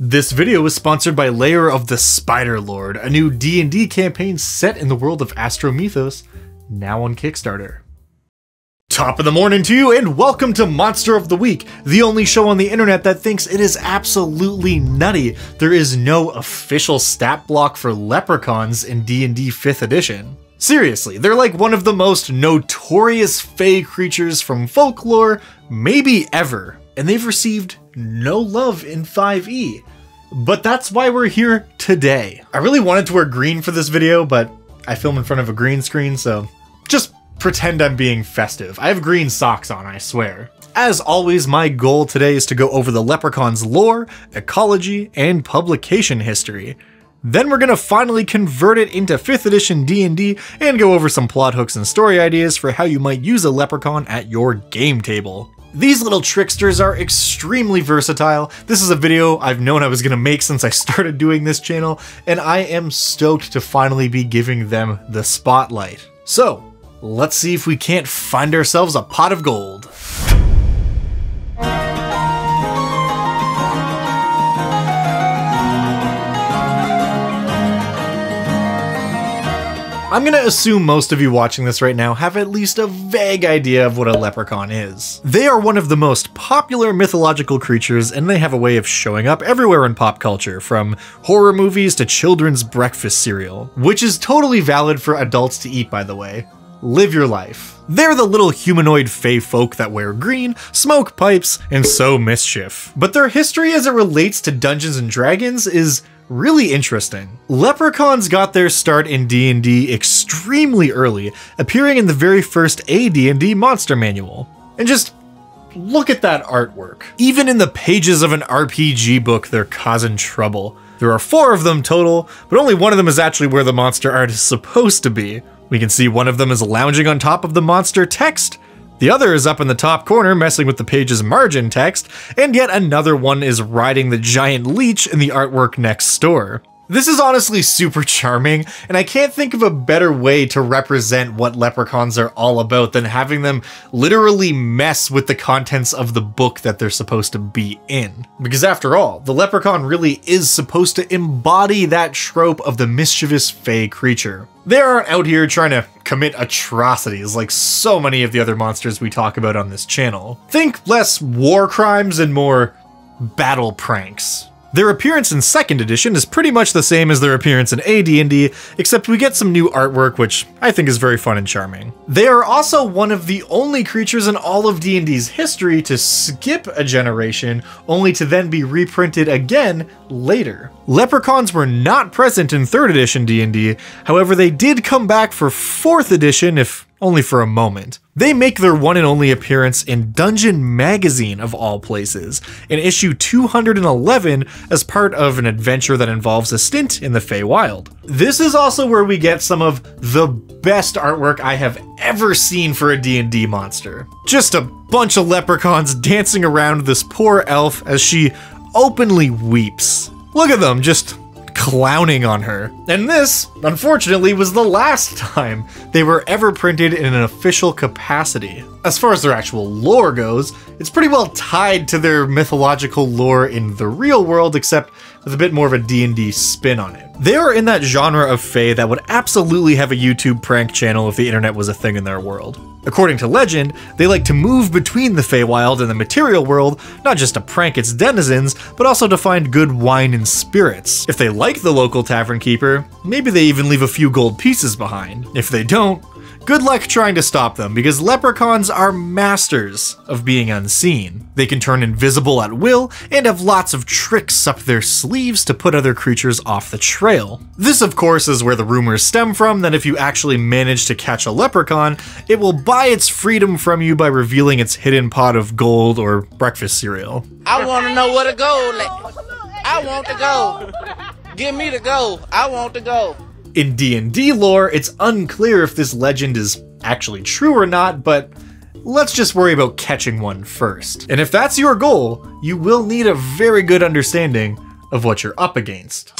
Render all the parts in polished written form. This video was sponsored by Lair of the Spider Lord, a new D&D campaign set in the world of Astromythos, now on Kickstarter. Top of the morning to you, and welcome to Monster of the Week, the only show on the internet that thinks it is absolutely nutty there is no official stat block for leprechauns in D&D 5th edition. Seriously, they're like one of the most notorious fae creatures from folklore, maybe ever, and they've received no love in 5E. But that's why we're here today. I really wanted to wear green for this video, but I film in front of a green screen, so just pretend I'm being festive. I have green socks on, I swear. As always, my goal today is to go over the leprechaun's lore, ecology, and publication history. Then we're gonna finally convert it into 5th edition D&D and go over some plot hooks and story ideas for how you might use a leprechaun at your game table. These little tricksters are extremely versatile. This is a video I've known I was gonna make since I started doing this channel, and I am stoked to finally be giving them the spotlight. So, let's see if we can't find ourselves a pot of gold. I'm gonna assume most of you watching this right now have at least a vague idea of what a leprechaun is. They are one of the most popular mythological creatures, and they have a way of showing up everywhere in pop culture, from horror movies to children's breakfast cereal, which is totally valid for adults to eat, by the way. Live your life. They're the little humanoid fae folk that wear green, smoke pipes, and sow mischief. But their history as it relates to Dungeons and Dragons is really interesting. Leprechauns got their start in D&D extremely early, appearing in the very first AD&D monster manual. And just look at that artwork. Even in the pages of an RPG book, they're causing trouble. There are 4 of them total, but only one of them is actually where the monster art is supposed to be. We can see one of them is lounging on top of the monster text, the other is up in the top corner messing with the page's margin text, and yet another one is riding the giant leech in the artwork next door. This is honestly super charming, and I can't think of a better way to represent what leprechauns are all about than having them literally mess with the contents of the book that they're supposed to be in. Because after all, the leprechaun really is supposed to embody that trope of the mischievous fae creature. They aren't out here trying to commit atrocities like so many of the other monsters we talk about on this channel. Think less war crimes and more battle pranks. Their appearance in 2nd edition is pretty much the same as their appearance in AD&D, except we get some new artwork, which I think is very fun and charming. They are also one of the only creatures in all of D&D's history to skip a generation, only to then be reprinted again later. Leprechauns were not present in 3rd edition D&D, however they did come back for 4th edition, if only for a moment. They make their one and only appearance in Dungeon Magazine, of all places, in issue 211 as part of an adventure that involves a stint in the Feywild. This is also where we get some of the best artwork I have ever seen for a D&D monster. Just a bunch of leprechauns dancing around this poor elf as she openly weeps. Look at them, just clowning on her. And this, unfortunately, was the last time they were ever printed in an official capacity. As far as their actual lore goes, it's pretty well tied to their mythological lore in the real world, except with a bit more of a D&D spin on it. They are in that genre of fae that would absolutely have a YouTube prank channel if the internet was a thing in their world. According to legend, they like to move between the Feywild and the material world, not just to prank its denizens, but also to find good wine and spirits. If they like the local tavern keeper, maybe they even leave a few gold pieces behind. If they don't, good luck trying to stop them, because leprechauns are masters of being unseen. They can turn invisible at will and have lots of tricks up their sleeves to put other creatures off the trail. This, of course, is where the rumors stem from that if you actually manage to catch a leprechaun, it will buy its freedom from you by revealing its hidden pot of gold or breakfast cereal. I want to know where to go. I want to go. Give me the gold. I want to go. In D&D lore, it's unclear if this legend is actually true or not, but let's just worry about catching one first. And if that's your goal, you will need a very good understanding of what you're up against.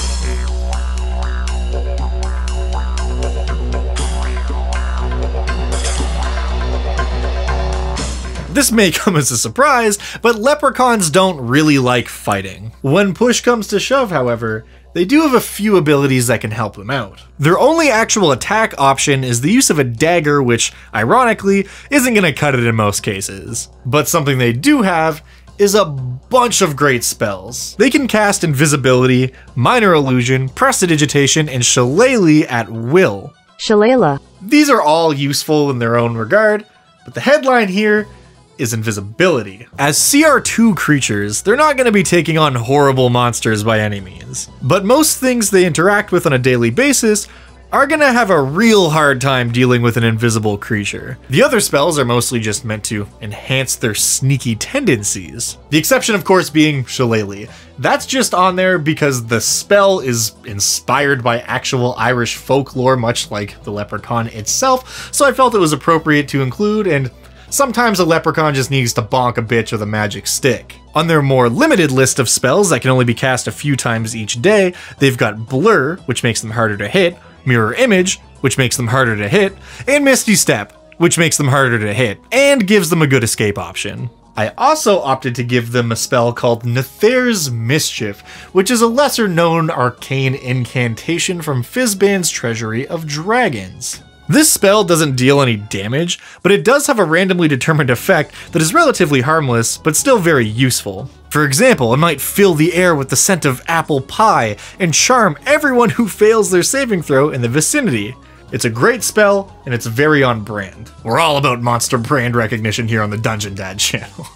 This may come as a surprise, but leprechauns don't really like fighting. When push comes to shove, however, they do have a few abilities that can help them out. Their only actual attack option is the use of a dagger, which, ironically, isn't going to cut it in most cases. But something they do have is a bunch of great spells. They can cast Invisibility, Minor Illusion, Prestidigitation, and Shillelagh at will. Shillelagh. These are all useful in their own regard, but the headline here is invisibility. As CR2 creatures, they're not going to be taking on horrible monsters by any means, but most things they interact with on a daily basis are going to have a real hard time dealing with an invisible creature. The other spells are mostly just meant to enhance their sneaky tendencies. The exception, of course, being Shillelagh. That's just on there because the spell is inspired by actual Irish folklore, much like the leprechaun itself, so I felt it was appropriate to include, and sometimes a leprechaun just needs to bonk a bitch with a magic stick. On their more limited list of spells that can only be cast a few times each day, they've got Blur, which makes them harder to hit, Mirror Image, which makes them harder to hit, and Misty Step, which makes them harder to hit, and gives them a good escape option. I also opted to give them a spell called Nathair's Mischief, which is a lesser-known arcane incantation from Fizban's Treasury of Dragons. This spell doesn't deal any damage, but it does have a randomly determined effect that is relatively harmless, but still very useful. For example, it might fill the air with the scent of apple pie and charm everyone who fails their saving throw in the vicinity. It's a great spell, and it's very on brand. We're all about monster brand recognition here on the Dungeon Dad channel.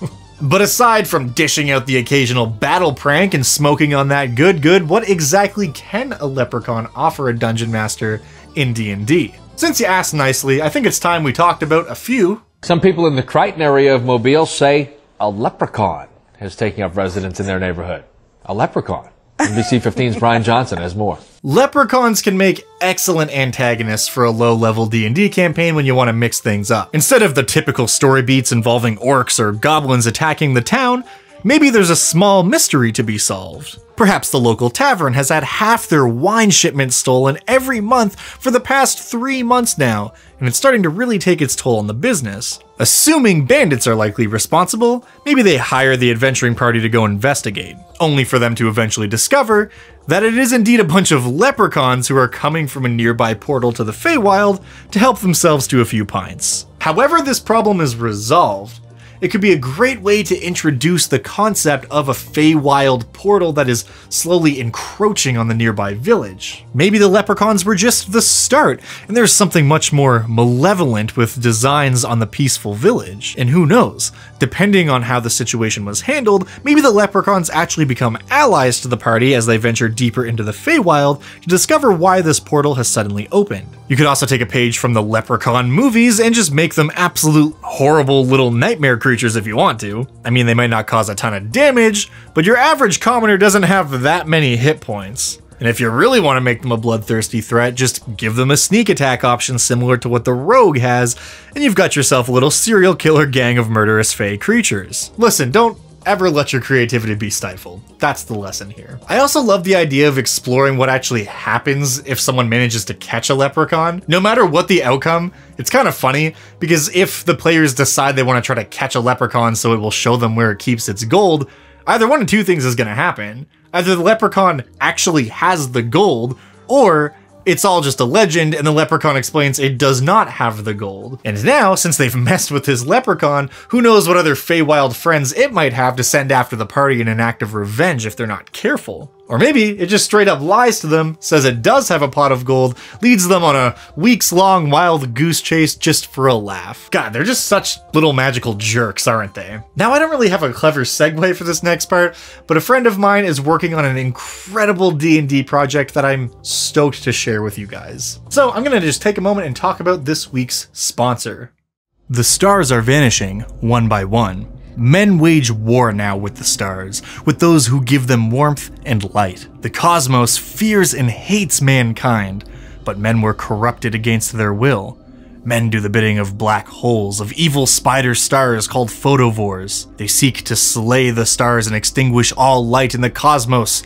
But aside from dishing out the occasional battle prank and smoking on that good, what exactly can a leprechaun offer a dungeon master in D&D? Since you asked nicely, I think it's time we talked about a few. Some people in the Crichton area of Mobile say a leprechaun is taking up residence in their neighborhood. A leprechaun. NBC 15's Brian Johnson has more. Leprechauns can make excellent antagonists for a low-level D&D campaign when you want to mix things up. Instead of the typical story beats involving orcs or goblins attacking the town, maybe there's a small mystery to be solved. Perhaps the local tavern has had half their wine shipment stolen every month for the past 3 months now, and it's starting to really take its toll on the business. Assuming bandits are likely responsible, maybe they hire the adventuring party to go investigate, only for them to eventually discover that it is indeed a bunch of leprechauns who are coming from a nearby portal to the Feywild to help themselves to a few pints. However this problem is resolved, it could be a great way to introduce the concept of a Feywild portal that is slowly encroaching on the nearby village. Maybe the leprechauns were just the start, and there's something much more malevolent with designs on the peaceful village. And who knows, depending on how the situation was handled, maybe the leprechauns actually become allies to the party as they venture deeper into the Feywild to discover why this portal has suddenly opened. You could also take a page from the Leprechaun movies and just make them absolute horrible little nightmare creatures if you want to. I mean, they might not cause a ton of damage, but your average commoner doesn't have that many hit points. And if you really want to make them a bloodthirsty threat, just give them a sneak attack option similar to what the rogue has, and you've got yourself a little serial killer gang of murderous fey creatures. Listen, don't ever let your creativity be stifled. That's the lesson here. I also love the idea of exploring what actually happens if someone manages to catch a leprechaun. No matter what the outcome, it's kind of funny, because if the players decide they want to try to catch a leprechaun so it will show them where it keeps its gold, either one of two things is going to happen. Either the leprechaun actually has the gold, or it's all just a legend, and the leprechaun explains it does not have the gold. And now, since they've messed with his leprechaun, who knows what other Feywild friends it might have to send after the party in an act of revenge if they're not careful. Or maybe it just straight up lies to them, says it does have a pot of gold, leads them on a weeks-long wild goose chase just for a laugh. God, they're just such little magical jerks, aren't they? Now, I don't really have a clever segue for this next part, but a friend of mine is working on an incredible D&D project that I'm stoked to share with you guys. So I'm gonna just take a moment and talk about this week's sponsor. The stars are vanishing one by one. Men wage war now with the stars, with those who give them warmth and light. The cosmos fears and hates mankind, but men were corrupted against their will. Men do the bidding of black holes, of evil spider stars called photovores. They seek to slay the stars and extinguish all light in the cosmos,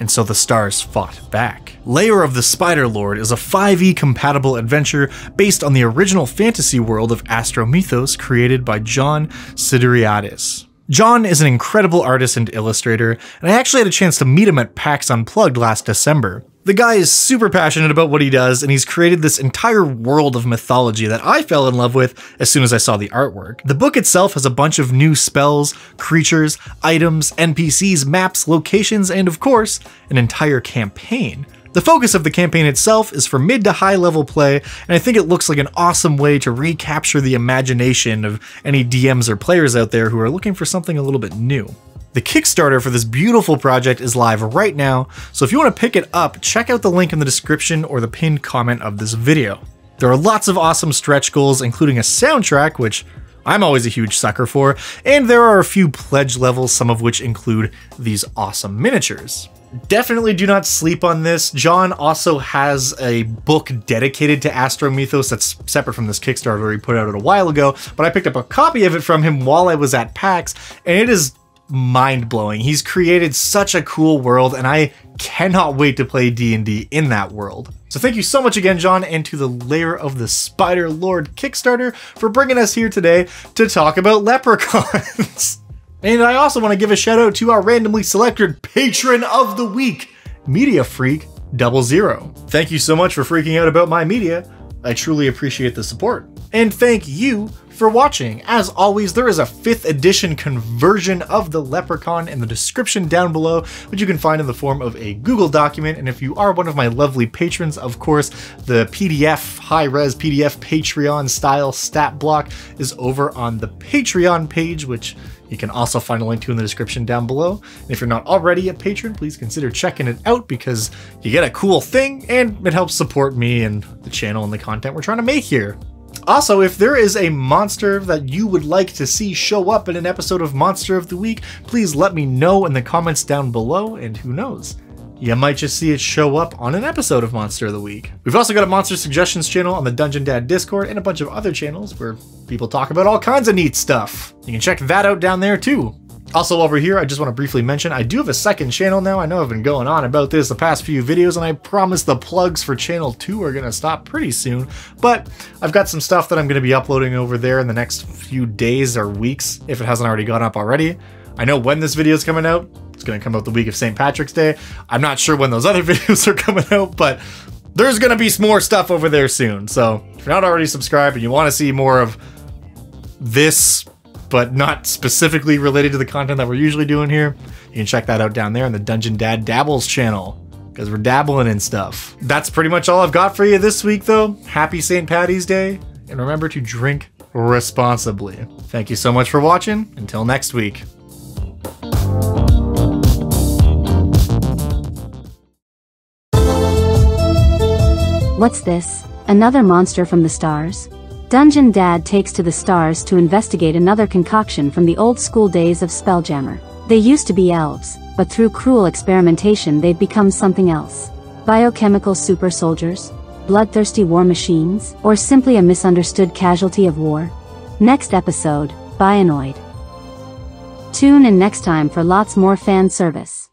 and so the stars fought back. Lair of the Spider Lord is a 5E compatible adventure based on the original fantasy world of Astromythos created by John Sidereades. John is an incredible artist and illustrator, and I actually had a chance to meet him at PAX Unplugged last December. The guy is super passionate about what he does, and he's created this entire world of mythology that I fell in love with as soon as I saw the artwork. The book itself has a bunch of new spells, creatures, items, NPCs, maps, locations, and of course, an entire campaign. The focus of the campaign itself is for mid to high level play, and I think it looks like an awesome way to recapture the imagination of any DMs or players out there who are looking for something a little bit new. The Kickstarter for this beautiful project is live right now, so if you want to pick it up, check out the link in the description or the pinned comment of this video. There are lots of awesome stretch goals, including a soundtrack, which I'm always a huge sucker for, and there are a few pledge levels, some of which include these awesome miniatures. Definitely do not sleep on this. John also has a book dedicated to Astromythos that's separate from this Kickstarter he put out a while ago, but I picked up a copy of it from him while I was at PAX, and it is mind-blowing. He's created such a cool world, and I cannot wait to play D&D in that world. So thank you so much again, John, and to the Lair of the Spider Lord Kickstarter for bringing us here today to talk about leprechauns. And I also want to give a shout out to our randomly selected patron of the week, Media Freak 00. Thank you so much for freaking out about my media. I truly appreciate the support. And thank you for watching. As always, there is a 5th edition conversion of the leprechaun in the description down below, which you can find in the form of a Google document. And if you are one of my lovely patrons, of course, the PDF, high-res PDF Patreon style stat block is over on the Patreon page, which you can also find a link to in the description down below. And if you're not already a patron, please consider checking it out because you get a cool thing and it helps support me and the channel and the content we're trying to make here. Also, if there is a monster that you would like to see show up in an episode of Monster of the Week, please let me know in the comments down below, and who knows, you might just see it show up on an episode of Monster of the Week. We've also got a Monster Suggestions channel on the Dungeon Dad Discord and a bunch of other channels where people talk about all kinds of neat stuff. You can check that out down there too. Also over here, I just want to briefly mention, I do have a second channel now. I know I've been going on about this the past few videos, and I promise the plugs for channel 2 are going to stop pretty soon, but I've got some stuff that I'm going to be uploading over there in the next few days or weeks, if it hasn't already gone up already. I know when this video is coming out. It's going to come out the week of St. Patrick's Day. I'm not sure when those other videos are coming out, but there's going to be some more stuff over there soon. So if you're not already subscribed and you want to see more of this, but not specifically related to the content that we're usually doing here, you can check that out down there on the Dungeon Dad Dabbles channel, because we're dabbling in stuff. That's pretty much all I've got for you this week, though. Happy St. Paddy's Day, and remember to drink responsibly. Thank you so much for watching. Until next week. What's this? Another monster from the stars? Dungeon Dad takes to the stars to investigate another concoction from the old school days of Spelljammer. They used to be elves, but through cruel experimentation they've become something else. Biochemical super soldiers? Bloodthirsty war machines? Or simply a misunderstood casualty of war? Next episode, Bionoid. Tune in next time for lots more fan service.